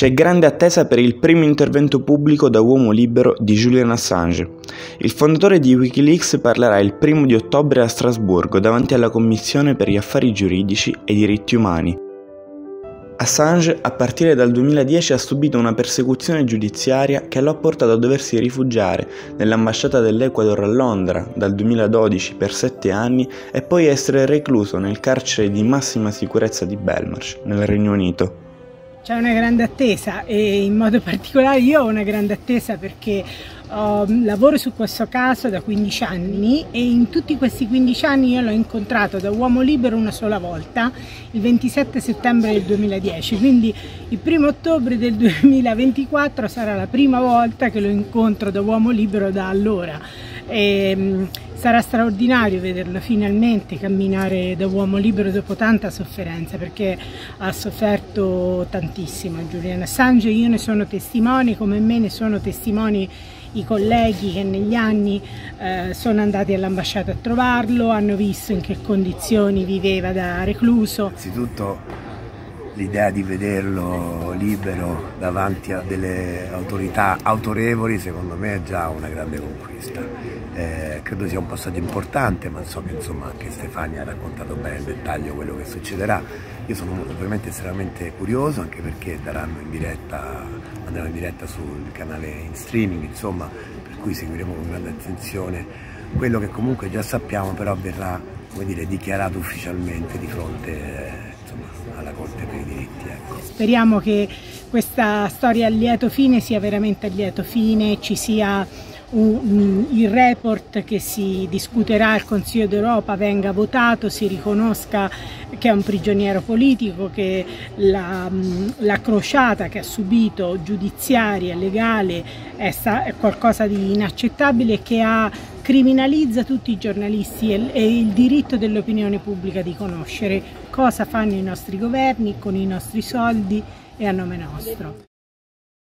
C'è grande attesa per il primo intervento pubblico da uomo libero di Julian Assange. Il fondatore di WikiLeaks parlerà il 1° ottobre a Strasburgo davanti alla Commissione per gli affari giuridici e diritti umani. Assange, a partire dal 2010, ha subito una persecuzione giudiziaria che lo ha portato a doversi rifugiare nell'ambasciata dell'Ecuador a Londra dal 2012 per 7 anni e poi essere recluso nel carcere di massima sicurezza di Belmarsh, nel Regno Unito. C'è una grande attesa e in modo particolare io ho una grande attesa perché lavoro su questo caso da 15 anni e in tutti questi 15 anni io l'ho incontrato da uomo libero una sola volta, il 27 settembre del 2010, quindi il 1° ottobre del 2024 sarà la prima volta che lo incontro da uomo libero da allora. Sarà straordinario vederlo finalmente camminare da uomo libero dopo tanta sofferenza, perché ha sofferto tantissimo Julian Assange. Io ne sono testimone, come me ne sono testimoni i colleghi che negli anni sono andati all'ambasciata a trovarlo, hanno visto in che condizioni viveva da recluso. Innanzitutto l'idea di vederlo libero davanti a delle autorità autorevoli secondo me è già una grande conquista. Credo sia un passaggio importante, ma so che insomma anche Stefania ha raccontato bene in dettaglio quello che succederà. Io sono ovviamente estremamente curioso, anche perché andranno in diretta sul canale in streaming, insomma, per cui seguiremo con grande attenzione quello che comunque già sappiamo, però verrà, come dire, dichiarato ufficialmente di fronte alla Corte per i diritti. Ecco. Speriamo che questa storia a lieto fine sia veramente a lieto fine, ci sia il report che si discuterà al Consiglio d'Europa, venga votato, si riconosca che è un prigioniero politico, che la crociata che ha subito giudiziaria, legale, è qualcosa di inaccettabile e che criminalizza tutti i giornalisti e il diritto dell'opinione pubblica di conoscere cosa fanno i nostri governi con i nostri soldi e a nome nostro.